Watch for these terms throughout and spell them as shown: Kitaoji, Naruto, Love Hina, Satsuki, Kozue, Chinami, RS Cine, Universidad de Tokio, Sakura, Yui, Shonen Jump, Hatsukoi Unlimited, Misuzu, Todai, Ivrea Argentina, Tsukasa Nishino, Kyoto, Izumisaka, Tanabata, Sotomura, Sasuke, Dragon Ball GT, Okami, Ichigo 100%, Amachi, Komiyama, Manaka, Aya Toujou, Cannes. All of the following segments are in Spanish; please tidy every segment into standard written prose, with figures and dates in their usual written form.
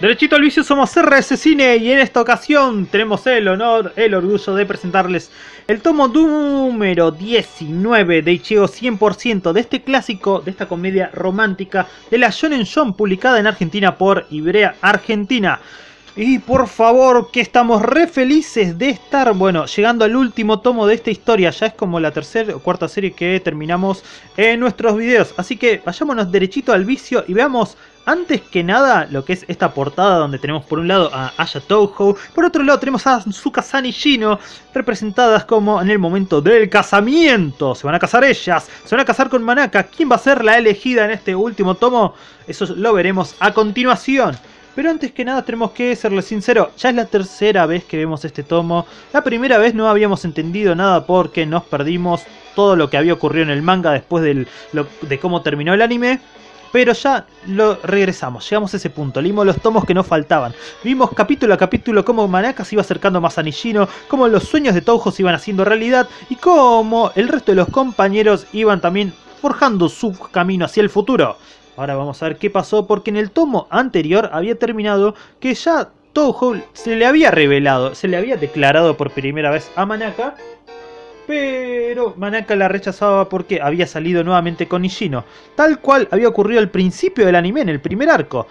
Derechito al vicio, somos RS Cine y en esta ocasión tenemos el honor, el orgullo de presentarles el tomo número 19 de Ichigo 100%, de este clásico, de esta comedia romántica de la Shonen Jump, publicada en Argentina por Ivrea Argentina. Y por favor, que estamos re felices de estar, bueno, llegando al último tomo de esta historia. Ya es como la tercera o cuarta serie que terminamos en nuestros videos, así que vayámonos derechito al vicio y veamos, antes que nada, lo que es esta portada, donde tenemos por un lado a Aya Toujou, por otro lado tenemos a Tsukasa Nishino, representadas como en el momento del casamiento. Se van a casar ellas, se van a casar con Manaka. ¿Quién va a ser la elegida en este último tomo? Eso lo veremos a continuación. Pero antes que nada tenemos que serles sinceros, ya es la tercera vez que vemos este tomo. La primera vez no habíamos entendido nada porque nos perdimos todo lo que había ocurrido en el manga después de cómo terminó el anime. Pero ya lo regresamos, llegamos a ese punto, leímos los tomos que nos faltaban. Vimos capítulo a capítulo cómo Manaka se iba acercando más a Nishino, cómo los sueños de Toujou se iban haciendo realidad y cómo el resto de los compañeros iban también forjando su camino hacia el futuro. Ahora vamos a ver qué pasó, porque en el tomo anterior había terminado que ya Toujou se le había revelado, se le había declarado por primera vez a Manaka, pero Manaka la rechazaba porque había salido nuevamente con Nishino, tal cual había ocurrido al principio del anime, en el primer arco.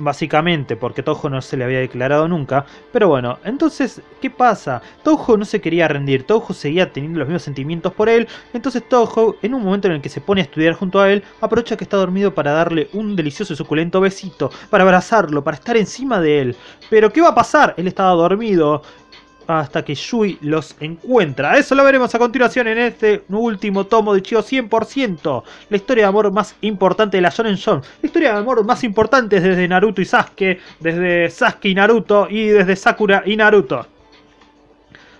Básicamente, porque Toujou no se le había declarado nunca. Pero bueno, entonces, ¿qué pasa? Toujou no se quería rendir, Toujou seguía teniendo los mismos sentimientos por él. Entonces Toujou, en un momento en el que se pone a estudiar junto a él, aprovecha que está dormido para darle un delicioso y suculento besito, para abrazarlo, para estar encima de él. Pero ¿qué va a pasar? Él estaba dormido hasta que Yui los encuentra. Eso lo veremos a continuación en este último tomo de Ichigo 100%. La historia de amor más importante de la Shonen Jump. La historia de amor más importante desde Naruto y Sasuke, desde Sasuke y Naruto y desde Sakura y Naruto.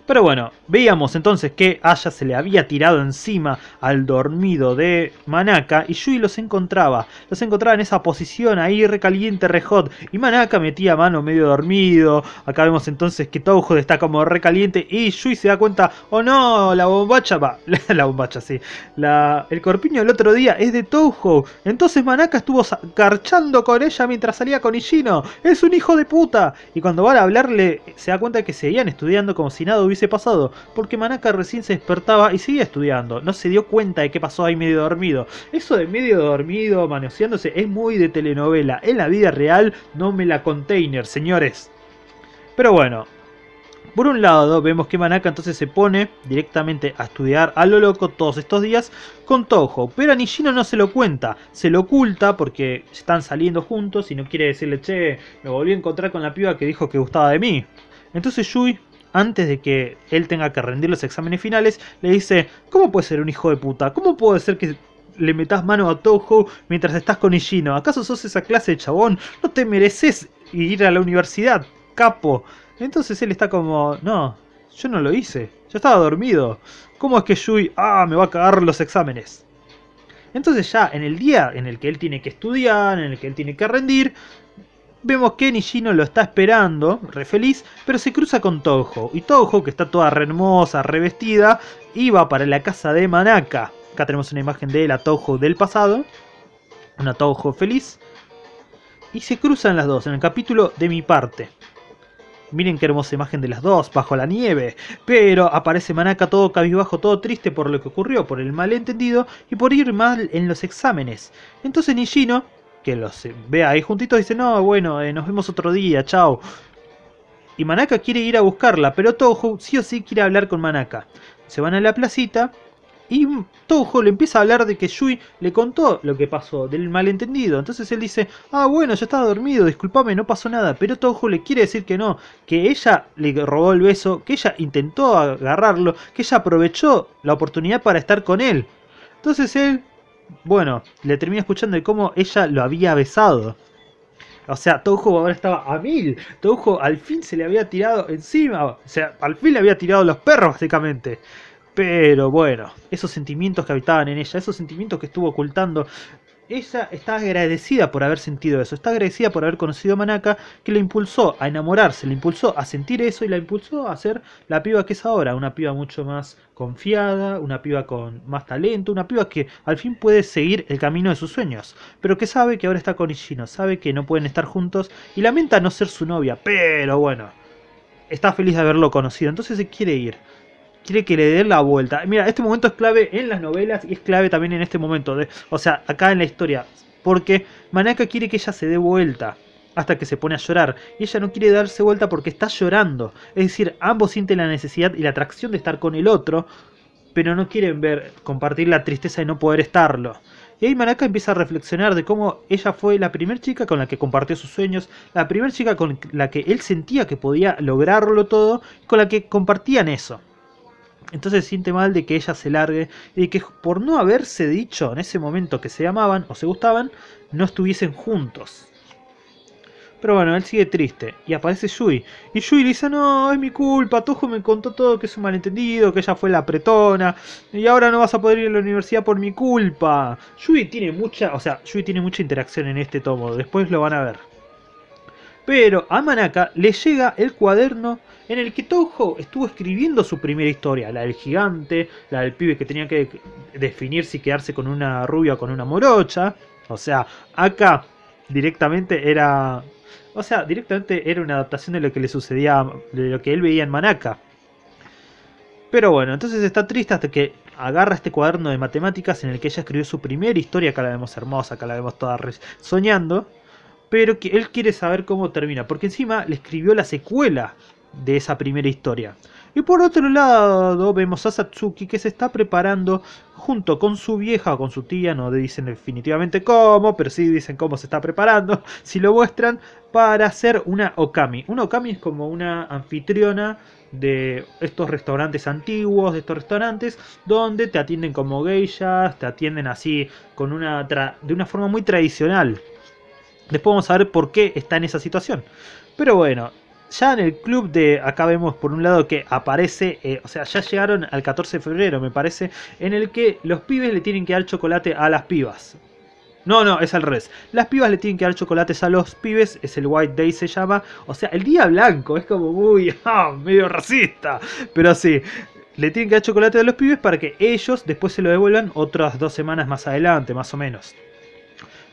Pero bueno, veíamos entonces que Aya se le había tirado encima al dormido de Manaka y Yui los encontraba en esa posición ahí recaliente, re hot, y Manaka metía mano medio dormido. Acá vemos entonces que Toujou está como recaliente y Yui se da cuenta, oh no, la bombacha, va, la bombacha sí, el corpiño del otro día es de Toujou. Entonces Manaka estuvo garchando con ella mientras salía con Ishino, es un hijo de puta. Y cuando van a hablarle se da cuenta que seguían estudiando como si nada hubiese pasado, porque Manaka recién se despertaba y seguía estudiando, no se dio cuenta de qué pasó ahí medio dormido. Eso de medio dormido, manoseándose, es muy de telenovela, en la vida real no me la container, señores. Pero bueno, por un lado vemos que Manaka entonces se pone directamente a estudiar a lo loco todos estos días con Toujou, pero a Nishino no se lo cuenta, se lo oculta porque están saliendo juntos y no quiere decirle, che, me volví a encontrar con la piba que dijo que gustaba de mí. Entonces Yui, antes de que él tenga que rendir los exámenes finales, le dice, ¿cómo puede ser un hijo de puta? ¿Cómo puede ser que le metas mano a Toujou mientras estás con Nishino? ¿Acaso sos esa clase de chabón? No te mereces ir a la universidad, capo. Entonces él está como, no, yo no lo hice, yo estaba dormido. ¿Cómo es que Yui, me va a cagar los exámenes? Entonces ya en el día en el que él tiene que estudiar, en el que él tiene que rendir, vemos que Nishino lo está esperando, re feliz, pero se cruza con Toujou. Y Toujou, que está toda re hermosa, revestida, iba para la casa de Manaka. Acá tenemos una imagen de la Toujou del pasado, una Toujou feliz. Y se cruzan las dos en el capítulo de mi parte. Miren qué hermosa imagen de las dos bajo la nieve. Pero aparece Manaka todo cabizbajo, todo triste por lo que ocurrió, por el malentendido y por ir mal en los exámenes. Entonces Nishino, que los ve ahí juntitos, dice, no, bueno, nos vemos otro día, chao. Y Manaka quiere ir a buscarla, pero Toujou sí o sí quiere hablar con Manaka. Se van a la placita y Toujou le empieza a hablar de que Yui le contó lo que pasó, del malentendido. Entonces él dice, bueno, yo estaba dormido, disculpame, no pasó nada. Pero Toujou le quiere decir que no, que ella le robó el beso, que ella intentó agarrarlo, que ella aprovechó la oportunidad para estar con él. Entonces él, bueno, le termina escuchando de cómo ella lo había besado. O sea, Toujou ahora estaba a mil. Toujou al fin se le había tirado encima. O sea, al fin le había tirado los perros, básicamente. Pero bueno, esos sentimientos que habitaban en ella, esos sentimientos que estuvo ocultando, Ella está agradecida por haber sentido eso, está agradecida por haber conocido a Manaka, que la impulsó a enamorarse, la impulsó a sentir eso y la impulsó a ser la piba que es ahora, una piba mucho más confiada, una piba con más talento, una piba que al fin puede seguir el camino de sus sueños, pero que sabe que ahora está con Ishino, sabe que no pueden estar juntos y lamenta no ser su novia, pero bueno, está feliz de haberlo conocido, entonces se quiere ir. Quiere que le den la vuelta. Mira, este momento es clave en las novelas y es clave también en este momento. O sea, acá en la historia. Porque Manaka quiere que ella se dé vuelta hasta que se pone a llorar. Y ella no quiere darse vuelta porque está llorando. Es decir, ambos sienten la necesidad y la atracción de estar con el otro, pero no quieren compartir la tristeza de no poder estarlo. Y ahí Manaka empieza a reflexionar de cómo ella fue la primera chica con la que compartió sus sueños, la primera chica con la que él sentía que podía lograrlo todo, con la que compartían eso. Entonces se siente mal de que ella se largue y de que por no haberse dicho en ese momento que se amaban o se gustaban, no estuviesen juntos. Pero bueno, él sigue triste y aparece Yui. Y Yui le dice, no, es mi culpa, Tojo me contó todo, que es un malentendido, que ella fue la pretona y ahora no vas a poder ir a la universidad por mi culpa. Yui tiene mucha interacción en este tomo, después lo van a ver. Pero a Manaka le llega el cuaderno en el que Touhou estuvo escribiendo su primera historia, la del gigante, la del pibe que tenía que definir si quedarse con una rubia o con una morocha. O sea, acá directamente era una adaptación de lo que le sucedía, de lo que él veía en Manaka. Pero bueno, entonces está triste hasta que agarra este cuaderno de matemáticas en el que ella escribió su primera historia, acá la vemos hermosa, acá la vemos toda soñando. Pero que él quiere saber cómo termina, porque encima le escribió la secuela de esa primera historia. Y por otro lado vemos a Satsuki, que se está preparando junto con su vieja o con su tía, no dicen definitivamente cómo, pero sí dicen cómo se está preparando, si lo muestran, para ser una Okami. Una Okami es como una anfitriona de estos restaurantes antiguos, de estos restaurantes donde te atienden como geishas, te atienden así con de una forma muy tradicional. Después vamos a ver por qué está en esa situación. Pero bueno, ya en el club de... Acá vemos por un lado que aparece... ya llegaron al 14 de febrero, me parece. En el que los pibes le tienen que dar chocolate a las pibas. No, es al revés. Las pibas le tienen que dar chocolates a los pibes. Es el White Day, se llama. O sea, el día blanco. Es como muy... medio racista. Pero sí. Le tienen que dar chocolate a los pibes para que ellos después se lo devuelvan otras 2 semanas más adelante, más o menos.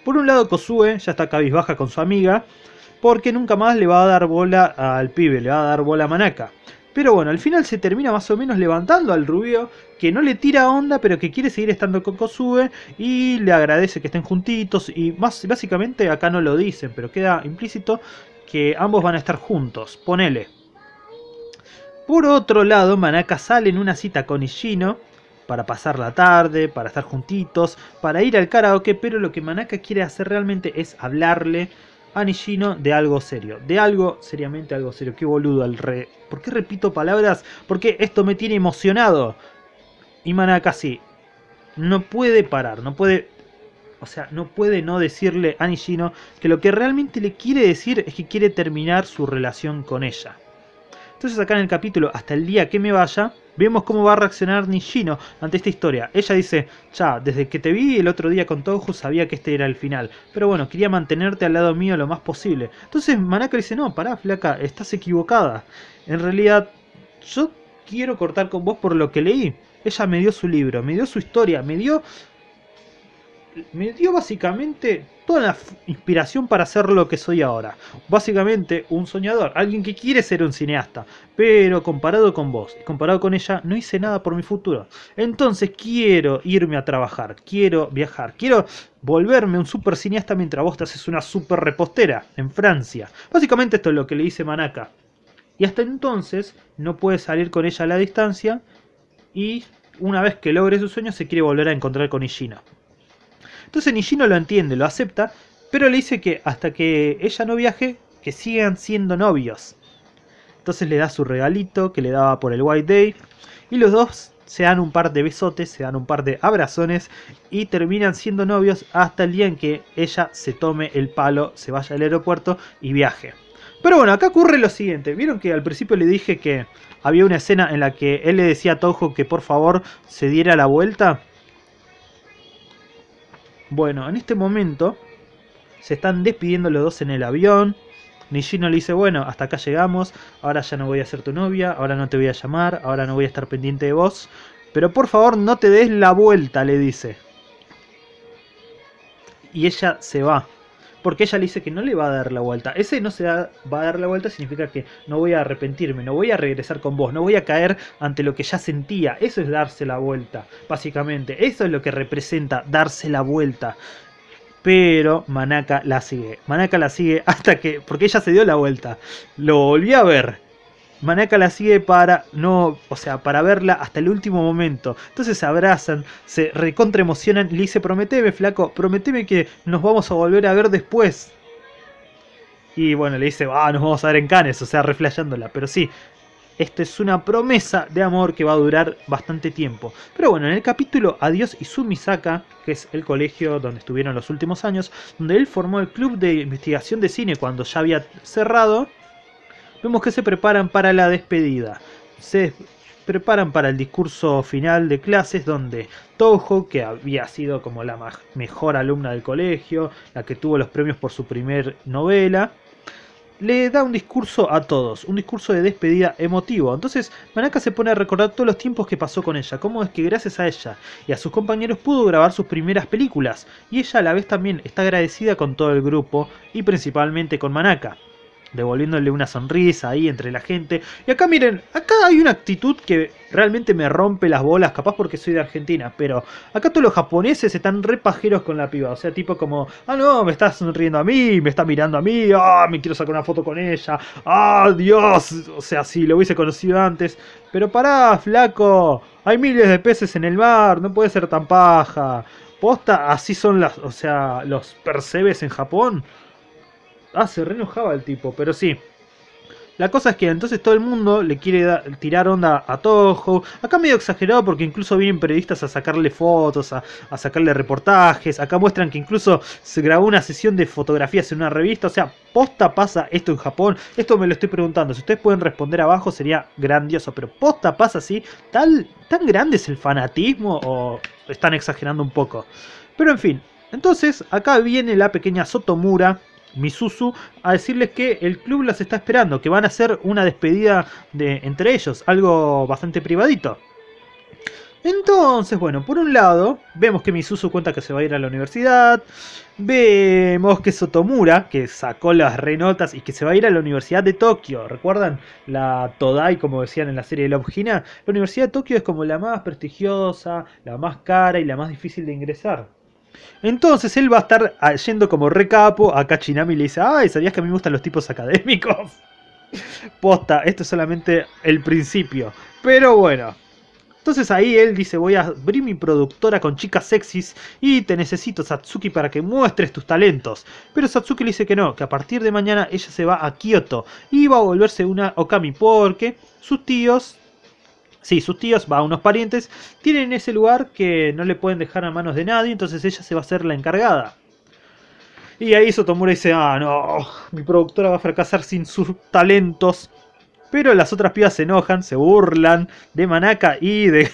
Por un lado, Kozue ya está cabizbaja con su amiga, porque nunca más le va a dar bola al pibe, le va a dar bola a Manaka. Pero bueno, al final se termina más o menos levantando al rubio, que no le tira onda, pero que quiere seguir estando con Kozue, y le agradece que estén juntitos, y básicamente acá no lo dicen, pero queda implícito que ambos van a estar juntos, ponele. Por otro lado, Manaka sale en una cita con Ishino, para pasar la tarde, para estar juntitos, para ir al karaoke, pero lo que Manaka quiere hacer realmente es hablarle a Nishino de algo serio. De algo, seriamente algo serio. Qué boludo el re... ¿Por qué repito palabras? Porque esto me tiene emocionado. Y Manaka sí. No puede parar. No puede... O sea, no puede no decirle a Nishino que lo que realmente le quiere decir es que quiere terminar su relación con ella. Entonces acá en el capítulo, hasta el día que me vaya, vemos cómo va a reaccionar Nishino ante esta historia. Ella dice, ya, desde que te vi el otro día con Touhou sabía que este era el final. Pero bueno, quería mantenerte al lado mío lo más posible. Entonces Manaka dice, no, pará, flaca, estás equivocada. En realidad, yo quiero cortar con vos por lo que leí. Ella me dio su libro, me dio su historia, me dio básicamente toda la inspiración para ser lo que soy ahora. Básicamente un soñador, alguien que quiere ser un cineasta. Pero comparado con vos, comparado con ella, no hice nada por mi futuro. Entonces quiero irme a trabajar, quiero viajar, quiero volverme un super cineasta mientras vos te haces una super repostera en Francia. Básicamente esto es lo que le dice Manaka. Y hasta entonces no puede salir con ella a la distancia. Y una vez que logre su sueño se quiere volver a encontrar con Ishino. Entonces Nishino lo entiende, lo acepta, pero le dice que hasta que ella no viaje, que sigan siendo novios. Entonces le da su regalito que le daba por el White Day. Y los dos se dan un par de besotes, se dan un par de abrazones y terminan siendo novios hasta el día en que ella se tome el palo, se vaya al aeropuerto y viaje. Pero bueno, acá ocurre lo siguiente. Vieron que al principio le dije que había una escena en la que él le decía a Touhou que por favor se diera la vuelta. Bueno, en este momento se están despidiendo los dos en el avión. Nishino le dice, bueno, hasta acá llegamos, ahora ya no voy a ser tu novia, ahora no te voy a llamar, ahora no voy a estar pendiente de vos, pero por favor no te des la vuelta, le dice. Y ella se va, porque ella le dice que no le va a dar la vuelta. Ese no se va a dar la vuelta significa que no voy a arrepentirme, no voy a regresar con vos, no voy a caer ante lo que ya sentía. Eso es darse la vuelta, básicamente. Eso es lo que representa darse la vuelta. Pero Manaka la sigue. Manaka la sigue hasta que... porque ella se dio la vuelta. Lo volvió a ver. Manaka la sigue para... no, o sea, para verla hasta el último momento. Entonces se abrazan, se recontra emocionan. Le dice, prometeme, flaco, prometeme que nos vamos a volver a ver después. Y bueno, le dice, ah, nos vamos a ver en Cannes. O sea, reflejándola. Pero sí, esta es una promesa de amor que va a durar bastante tiempo. Pero bueno, en el capítulo Adiós Izumisaka, que es el colegio donde estuvieron los últimos años, donde él formó el club de investigación de cine cuando ya había cerrado, vemos que se preparan para la despedida. Se preparan para el discurso final de clases donde Touhou, que había sido como la mejor alumna del colegio, la que tuvo los premios por su primer novela, le da un discurso a todos, un discurso de despedida emotivo. Entonces Manaka se pone a recordar todos los tiempos que pasó con ella, cómo es que gracias a ella y a sus compañeros pudo grabar sus primeras películas, y ella a la vez también está agradecida con todo el grupo y principalmente con Manaka, devolviéndole una sonrisa ahí entre la gente. Y acá miren, acá hay una actitud que realmente me rompe las bolas, capaz porque soy de Argentina, pero acá todos los japoneses están re pajeros con la piba, o sea, tipo como, ah no, me está sonriendo a mí, me está mirando a mí, ah, me quiero sacar una foto con ella, ah, Dios, o sea, si lo hubiese conocido antes, pero pará, flaco, hay miles de peces en el mar, no puede ser tan paja, posta, así son las, o sea, los percebes en Japón. Ah, se re enojaba el tipo, pero sí. La cosa es que entonces todo el mundo le quiere tirar onda a Touhou. Acá medio exagerado porque incluso vienen periodistas a sacarle fotos, a sacarle reportajes. Acá muestran que incluso se grabó una sesión de fotografías en una revista. O sea, posta pasa esto en Japón. Esto me lo estoy preguntando. Si ustedes pueden responder abajo sería grandioso. Pero posta pasa así. ¿Tan grande es el fanatismo o están exagerando un poco? Pero en fin. Entonces acá viene la pequeña Sotomura, Misuzu, a decirles que el club las está esperando, que van a hacer una despedida entre ellos, algo bastante privadito. Entonces, bueno, por un lado, vemos que Misuzu cuenta que se va a ir a la universidad, vemos que Sotomura, que sacó las renotas y que se va a ir a la Universidad de Tokio, ¿recuerdan? La Todai, como decían en la serie de Love Hina, la Universidad de Tokio es como la más prestigiosa, la más cara y la más difícil de ingresar. Entonces él va a estar yendo como recapo. Acá Chinami le dice, ay, ¿sabías que a mí me gustan los tipos académicos? Posta, esto es solamente el principio. Pero bueno. Entonces ahí él dice, voy a abrir mi productora con chicas sexys y te necesito, Satsuki, para que muestres tus talentos. Pero Satsuki le dice que no, que a partir de mañana ella se va a Kyoto y va a volverse una Okami porque sus tíos... sí, sus tíos, va, unos parientes, tienen ese lugar que no le pueden dejar a manos de nadie, entonces ella se va a hacer la encargada. Y ahí Sotomura dice, ah, no, mi productora va a fracasar sin sus talentos. Pero las otras pibas se enojan, se burlan de Manaka y de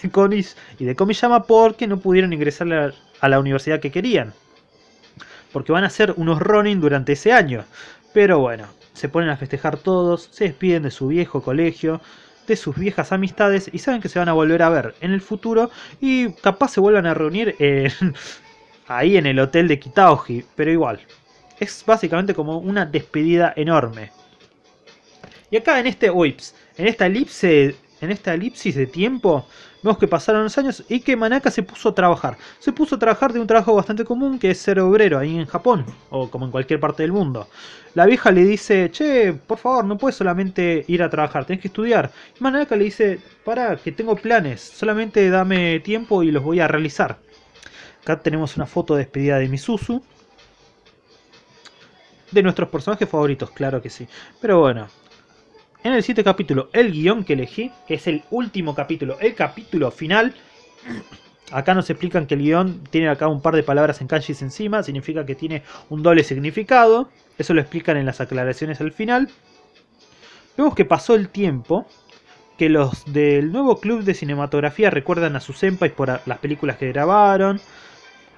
Komiyama porque no pudieron ingresar a la universidad que querían. Porque van a hacer unos ronin durante ese año. Pero bueno, se ponen a festejar todos, se despiden de su viejo colegio, de sus viejas amistades, y saben que se van a volver a ver en el futuro y capaz se vuelvan a reunir ahí en el hotel de Kitaoji, pero igual es básicamente como una despedida enorme. Y acá en este en esta elipsis de tiempo vemos que pasaron los años y que Manaka se puso a trabajar de un trabajo bastante común que es ser obrero ahí en Japón o como en cualquier parte del mundo. La vieja le dice, che, por favor, no puedes solamente ir a trabajar, tenés que estudiar. Y Manaka le dice, pará, que tengo planes, solamente dame tiempo y los voy a realizar. Acá tenemos una foto de despedida de Misuzu, de nuestros personajes favoritos, claro que sí, pero bueno. En el 7 capítulo, el guión que elegí, que es el último capítulo, el capítulo final. Acá nos explican que el guión tiene acá un par de palabras en kanjis encima, significa que tiene un doble significado. Eso lo explican en las aclaraciones al final. Vemos que pasó el tiempo, que los del nuevo club de cinematografía recuerdan a sus senpais por las películas que grabaron.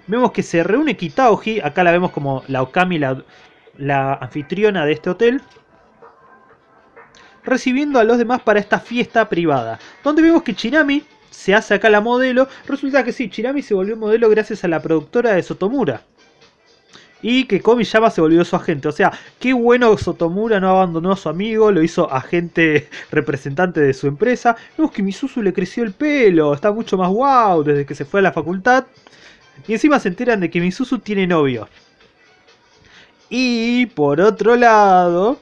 vemos que se reúne Kitaoji, acá la vemos como la Okami, la anfitriona de este hotel, recibiendo a los demás para esta fiesta privada, donde vemos que Chinami se hace acá la modelo. Resulta que sí, Chinami se volvió modelo gracias a la productora de Sotomura, y que Komiyama se volvió su agente. O sea, qué bueno, Sotomura no abandonó a su amigo, lo hizo agente representante de su empresa. No, es que Misuzu le creció el pelo, está mucho más guau desde que se fue a la facultad. Y encima se enteran de que Misuzu tiene novio. Y por otro lado,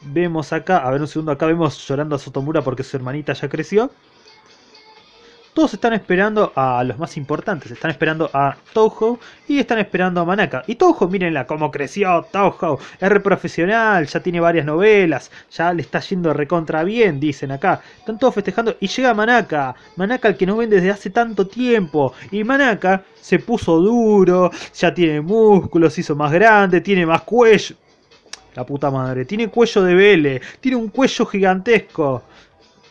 vemos acá, a ver un segundo, acá vemos llorando a Sotomura porque su hermanita ya creció. Todos están esperando a los más importantes, están esperando a Touhou y están esperando a Manaka. Y Touhou, mírenla cómo creció Touhou, es re profesional, ya tiene varias novelas, ya le está yendo recontra bien, dicen acá. Están todos festejando y llega Manaka, Manaka el que no ven desde hace tanto tiempo. Y Manaka se puso duro, ya tiene músculos, se hizo más grande, tiene más cuello. La puta madre, tiene cuello de Vele, tiene un cuello gigantesco.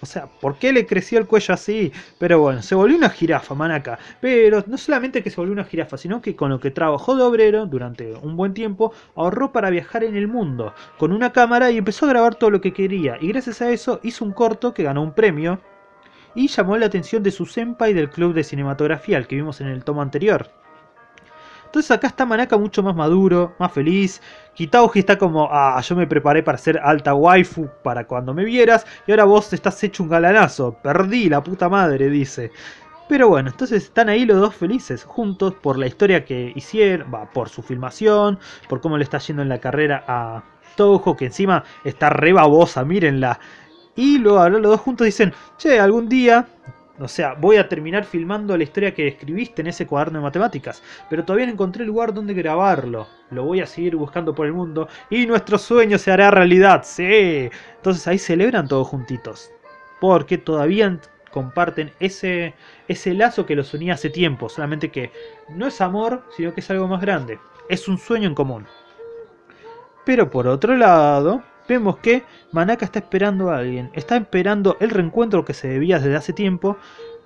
O sea, ¿por qué le creció el cuello así? Pero bueno, se volvió una jirafa, Manaka. Pero no solamente que se volvió una jirafa, sino que con lo que trabajó de obrero durante un buen tiempo, ahorró para viajar en el mundo con una cámara y empezó a grabar todo lo que quería. Y gracias a eso hizo un corto que ganó un premio y llamó la atención de su senpai del club de cinematografía, al que vimos en el tomo anterior. Entonces acá está Manaka mucho más maduro, más feliz. Kitaoji está como, ah, yo me preparé para ser alta waifu para cuando me vieras. Y ahora vos estás hecho un galanazo, perdí la puta madre, dice. Pero bueno, entonces están ahí los dos felices, juntos por la historia que hicieron, por su filmación, por cómo le está yendo en la carrera a Touhou, que encima está re babosa, mírenla. Y luego los dos juntos dicen, che, algún día, o sea, voy a terminar filmando la historia que escribiste en ese cuaderno de matemáticas, pero todavía no encontré el lugar donde grabarlo. Lo voy a seguir buscando por el mundo y nuestro sueño se hará realidad, sí. Entonces ahí celebran todos juntitos, porque todavía comparten ese lazo que los unía hace tiempo, solamente que no es amor, sino que es algo más grande. Es un sueño en común. Pero por otro lado, vemos que Manaka está esperando a alguien, está esperando el reencuentro que se debía desde hace tiempo,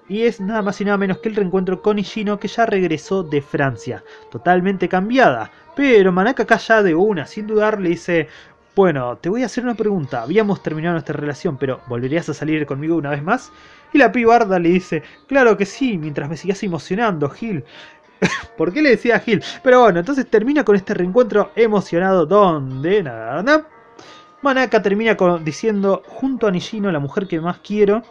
y es nada más y nada menos que el reencuentro con Ishino, que ya regresó de Francia, totalmente cambiada. Pero Manaka acá ya de una, sin dudar, le dice, bueno, te voy a hacer una pregunta, habíamos terminado nuestra relación, pero ¿volverías a salir conmigo una vez más? Y la pibarda le dice, claro que sí, mientras me sigas emocionando, Gil. ¿Por qué le decía Gil? Pero bueno, entonces termina con este reencuentro emocionado donde nada. Manaka termina diciendo, junto a Nishino, la mujer que más quiero,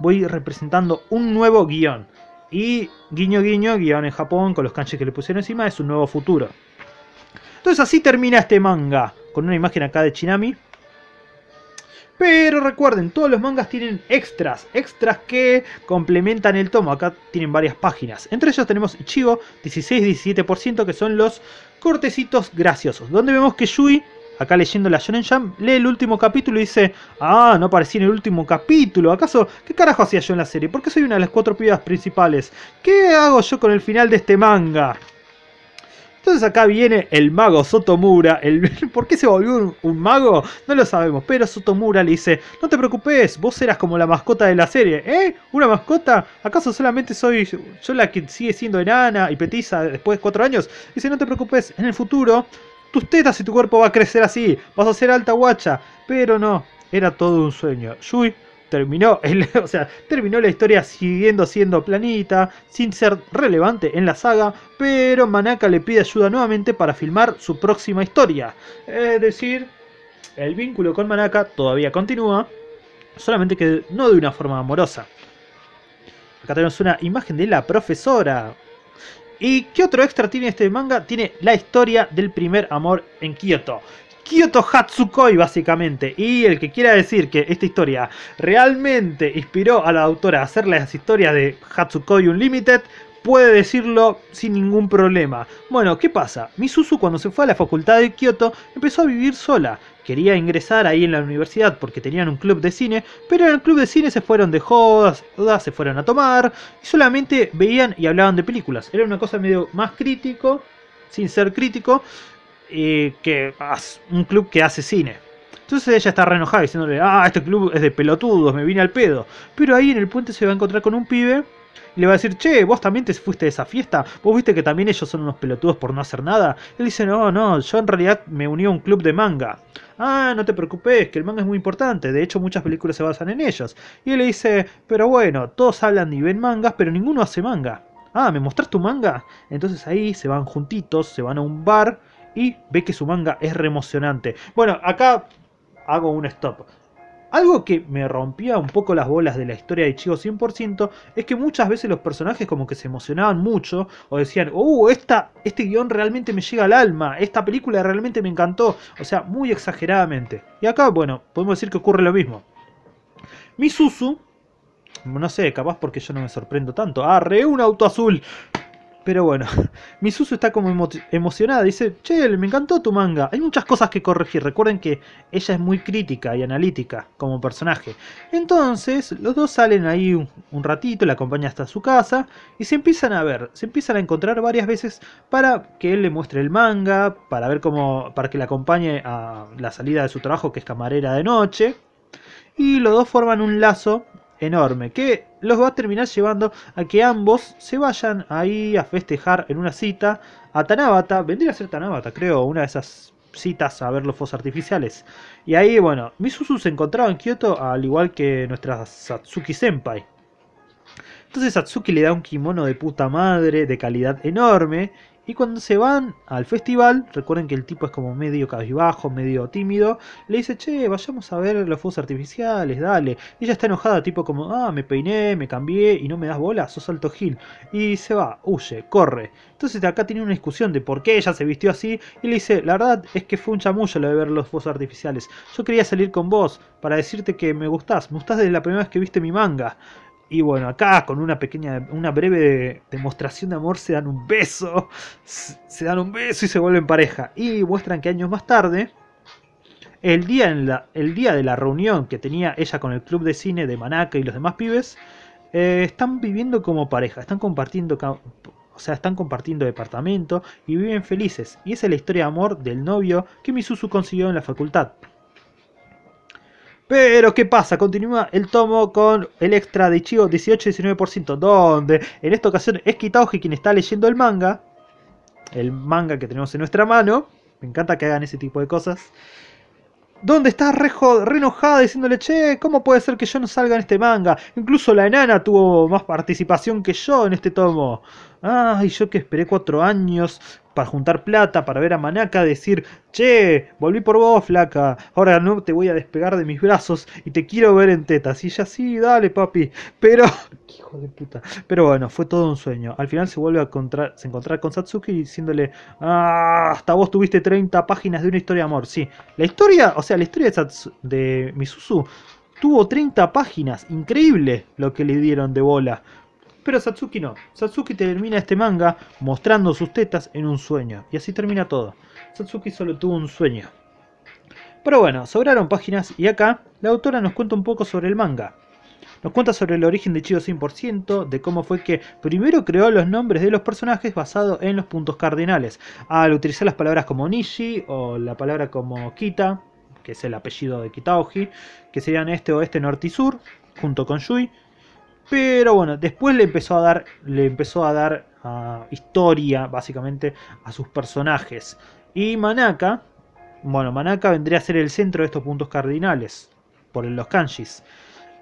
voy representando un nuevo guión. Y guiño guiño, guión en Japón, con los kanji que le pusieron encima, es un nuevo futuro. Entonces así termina este manga, con una imagen acá de Chinami. Pero recuerden, todos los mangas tienen extras, extras que complementan el tomo. Acá tienen varias páginas. Entre ellos tenemos Ichigo 16-17%, que son los cortecitos graciosos, donde vemos que Yui, acá leyendo la Shonen Jump, lee el último capítulo y dice, ah, no aparecí en el último capítulo, ¿acaso qué carajo hacía yo en la serie? ¿Por qué soy una de las 4 pibas principales? ¿Qué hago yo con el final de este manga? Entonces acá viene el mago Sotomura. ¿Por qué se volvió un mago? No lo sabemos, pero Sotomura le dice, no te preocupes, vos eras como la mascota de la serie. ¿Eh? ¿Una mascota? ¿Acaso solamente soy yo la que sigue siendo enana y petiza después de 4 años? Dice, no te preocupes, en el futuro tus tetas y tu cuerpo va a crecer así, vas a ser alta guacha. Pero no, era todo un sueño. Yui terminó, terminó la historia siguiendo siendo planita, sin ser relevante en la saga, pero Manaka le pide ayuda nuevamente para filmar su próxima historia. Es decir, el vínculo con Manaka todavía continúa, solamente que no de una forma amorosa. Acá tenemos una imagen de la profesora. ¿Y qué otro extra tiene este manga? Tiene la historia del primer amor en Kyoto. Kyoto Hatsukoi, básicamente. Y el que quiera decir que esta historia realmente inspiró a la autora a hacer las historias de Hatsukoi Unlimited, puede decirlo sin ningún problema. Bueno, ¿qué pasa? Misuzu, cuando se fue a la facultad de Kyoto, empezó a vivir sola. Quería ingresar ahí en la universidad porque tenían un club de cine, pero en el club de cine se fueron de jodas, se fueron a tomar y solamente veían y hablaban de películas. Era una cosa medio más crítico, sin ser crítico, que un club que hace cine. Entonces ella está re enojada diciéndole, ah, este club es de pelotudos, me vine al pedo. Pero ahí en el puente se va a encontrar con un pibe Y le va a decir, che, vos también te fuiste de esa fiesta, vos viste que también ellos son unos pelotudos por no hacer nada. Él dice, no, yo en realidad me uní a un club de manga. Ah, no te preocupes, que el manga es muy importante, de hecho muchas películas se basan en ellos. Y él le dice, pero bueno, todos hablan y ven mangas, pero ninguno hace manga. Ah, ¿me mostrás tu manga? Entonces ahí se van juntitos, se van a un bar y ve que su manga es re emocionante. Bueno, acá hago un stop. Algo que me rompía un poco las bolas de la historia de Ichigo 100% es que muchas veces los personajes como que se emocionaban mucho o decían, este guión realmente me llega al alma, esta película realmente me encantó, o sea, muy exageradamente. Y acá, bueno, podemos decir que ocurre lo mismo. Misuzu, no sé, capaz porque yo no me sorprendo tanto, arre un auto azul. Pero bueno, Misuzu está como emocionada, dice, che, me encantó tu manga, hay muchas cosas que corregir, recuerden que ella es muy crítica y analítica como personaje. Entonces, los dos salen ahí un ratito, la acompaña hasta su casa, y se empiezan a ver, se empiezan a encontrar varias veces para que él le muestre el manga, para ver cómo, para que la acompañe a la salida de su trabajo, que es camarera de noche, y los dos forman un lazo enorme, que los va a terminar llevando a que ambos se vayan ahí a festejar en una cita a Tanabata, vendría a ser Tanabata creo, una de esas citas a ver los fuegos artificiales. Y ahí bueno, Misuzu se encontraba en Kyoto al igual que nuestra Satsuki Senpai. Entonces Satsuki le da un kimono de puta madre, de calidad enorme. Y cuando se van al festival, recuerden que el tipo es como medio cabizbajo, medio tímido, le dice, che, vayamos a ver los fuegos artificiales, dale. Y ella está enojada, tipo como, me peiné, me cambié y no me das bola, sos alto gil. Y se va, huye, corre. Entonces acá tiene una discusión de por qué ella se vistió así. Y le dice, la verdad es que fue un chamullo lo de ver los fuegos artificiales. Yo quería salir con vos para decirte que me gustás desde la primera vez que viste mi manga. Y bueno, acá con una breve demostración de amor se dan un beso. Se dan un beso y se vuelven pareja. Y muestran que años más tarde, el día de la reunión que tenía ella con el club de cine de Manaka y los demás pibes, están viviendo como pareja, están compartiendo, o sea, están compartiendo departamento y viven felices. Y esa es la historia de amor del novio que Misuzu consiguió en la facultad. Pero ¿qué pasa? Continúa el tomo con el extra de Ichigo 18-19%, donde en esta ocasión es Kitaoji quien está leyendo el manga que tenemos en nuestra mano. Me encanta que hagan ese tipo de cosas. Donde está re enojada diciéndole, che, ¿cómo puede ser que yo no salga en este manga? Incluso la enana tuvo más participación que yo en este tomo. Ay, yo que esperé 4 años... para juntar plata, para ver a Manaka decir, che, volví por vos flaca, ahora no te voy a despegar de mis brazos y te quiero ver en tetas. Y ya sí, dale papi, pero hijo de puta, pero bueno, fue todo un sueño. Al final se vuelve a encontrar con Satsuki diciéndole, hasta vos tuviste 30 páginas de una historia de amor. Sí, la historia, o sea, la historia de Misuzu tuvo 30 páginas, increíble lo que le dieron de bola. Pero Satsuki no. Satsuki termina este manga mostrando sus tetas en un sueño. Y así termina todo. Satsuki solo tuvo un sueño. Pero bueno, sobraron páginas y acá la autora nos cuenta un poco sobre el manga. Nos cuenta sobre el origen de Ichigo 100%, de cómo fue que primero creó los nombres de los personajes basado en los puntos cardinales. Al utilizar las palabras como Nishi o la palabra como Kita, que es el apellido de Kitaoji, que serían este, oeste, norte y sur, junto con Yui. Pero bueno, después le empezó a dar historia, básicamente, a sus personajes. Y Manaka, bueno, Manaka vendría a ser el centro de estos puntos cardinales, por los kanjis.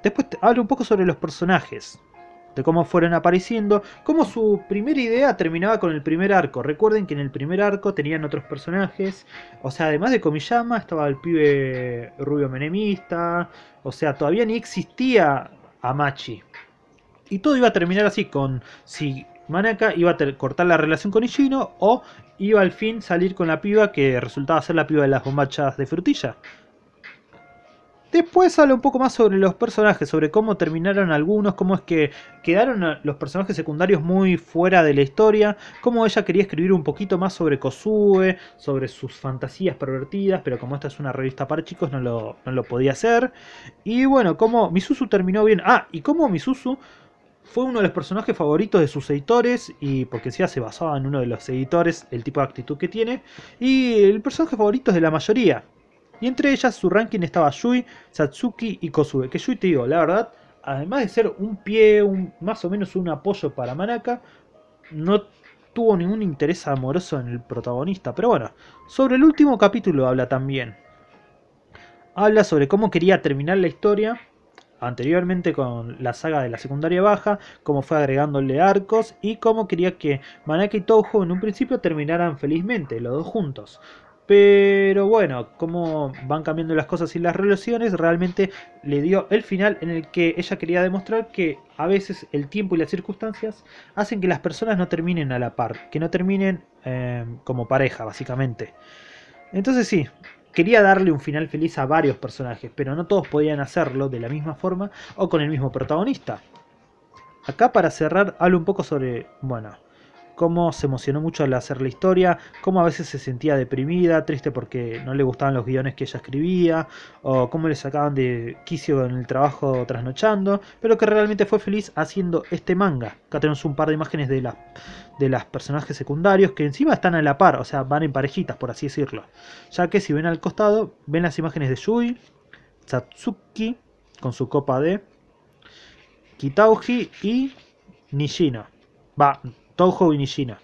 Después habla un poco sobre los personajes, de cómo fueron apareciendo, cómo su primera idea terminaba con el primer arco. Recuerden que en el primer arco tenían otros personajes, o sea, además de Komiyama estaba el pibe rubio menemista, o sea, todavía ni existía Amachi. Y todo iba a terminar así con si Manaka iba a cortar la relación con Ishino o iba al fin salir con la piba que resultaba ser la piba de las bombachas de frutilla. Después habla un poco más sobre los personajes, sobre cómo terminaron algunos, cómo es que quedaron los personajes secundarios muy fuera de la historia, cómo ella quería escribir un poquito más sobre Kozue, sobre sus fantasías pervertidas, pero como esta es una revista para chicos no lo podía hacer. Y bueno, cómo Misuzu terminó bien. Y cómo Misuzu fue uno de los personajes favoritos de sus editores, y porque sí, se basaba en uno de los editores, el tipo de actitud que tiene, y el personaje favorito es de la mayoría. Y entre ellas su ranking estaba Yui, Satsuki y Kozue, que Yui te digo, la verdad, además de ser un pie, más o menos un apoyo para Manaka, no tuvo ningún interés amoroso en el protagonista. Pero bueno, sobre el último capítulo habla también. Habla sobre cómo quería terminar la historia anteriormente con la saga de la secundaria baja, cómo fue agregándole arcos y cómo quería que Manaka y Toujou en un principio terminaran felizmente, los dos juntos. Pero bueno, como van cambiando las cosas y las relaciones, realmente le dio el final en el que ella quería demostrar que a veces el tiempo y las circunstancias hacen que las personas no terminen a la par, que no terminen como pareja, básicamente. Entonces sí, quería darle un final feliz a varios personajes, pero no todos podían hacerlo de la misma forma o con el mismo protagonista. Acá, para cerrar, hablo un poco sobre, bueno, cómo se emocionó mucho al hacer la historia, cómo a veces se sentía deprimida, triste porque no le gustaban los guiones que ella escribía, o cómo le sacaban de quicio en el trabajo trasnochando, pero que realmente fue feliz haciendo este manga. Acá tenemos un par de imágenes de las personajes secundarios que encima están a la par, o sea, van en parejitas, por así decirlo. Ya que si ven al costado, ven las imágenes de Yui, Satsuki con su copa de Kitaoji y Nishino. Toujou y Nishino.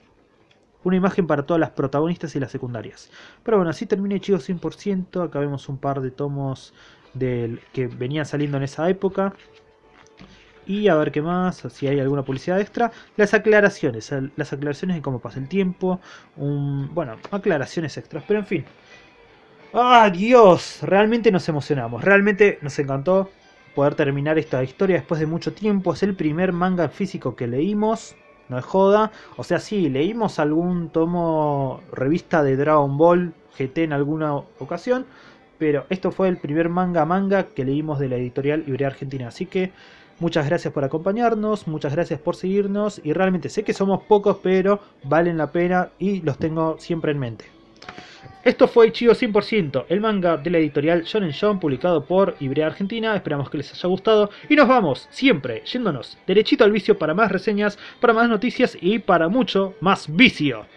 Una imagen para todas las protagonistas y las secundarias. Pero bueno, así termina Ichigo 100%. Acá vemos un par de tomos del que venían saliendo en esa época. Y a ver qué más, si hay alguna publicidad extra. Las aclaraciones de cómo pasa el tiempo. Bueno, aclaraciones extras, pero en fin. ¡Ah, Dios! Realmente nos emocionamos. Realmente nos encantó poder terminar esta historia después de mucho tiempo. Es el primer manga físico que leímos. No es joda, o sea, sí, leímos algún tomo, revista de Dragon Ball GT en alguna ocasión, pero esto fue el primer manga que leímos de la editorial Ivrea Argentina. Así que muchas gracias por acompañarnos, muchas gracias por seguirnos, y realmente sé que somos pocos, pero valen la pena y los tengo siempre en mente. Esto fue Ichigo 100%, el manga de la editorial Shonen Jump, publicado por Ivrea Argentina. Esperamos que les haya gustado y nos vamos, siempre yéndonos derechito al vicio, para más reseñas, para más noticias y para mucho más vicio.